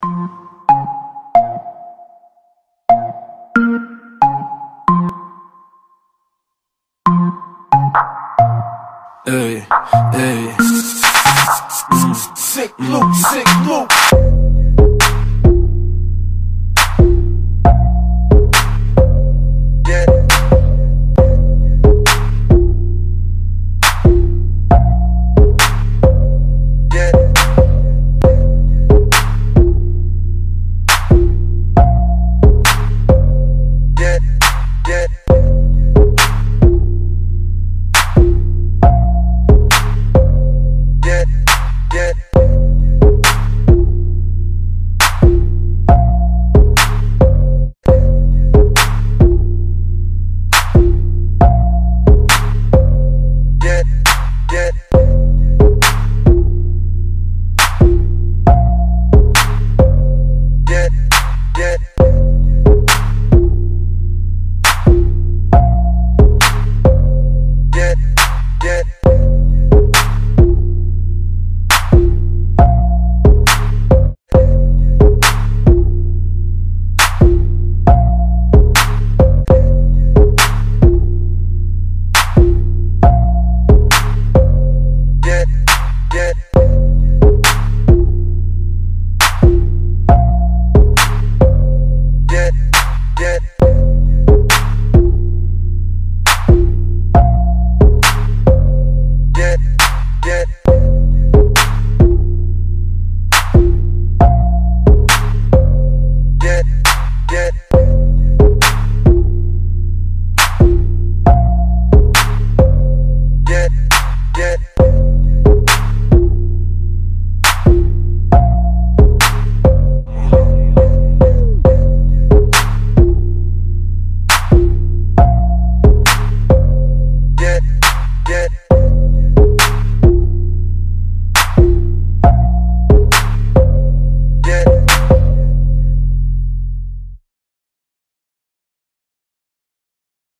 Hey, hey. Sick Luke, sick Luke.